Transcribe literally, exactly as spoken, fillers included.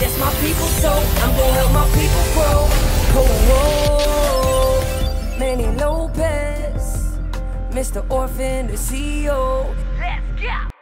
It's my people's soul. I'm gonna help my people grow. Oh, oh. Manny Lopez, Mister Orphan, the C E O. Let's go.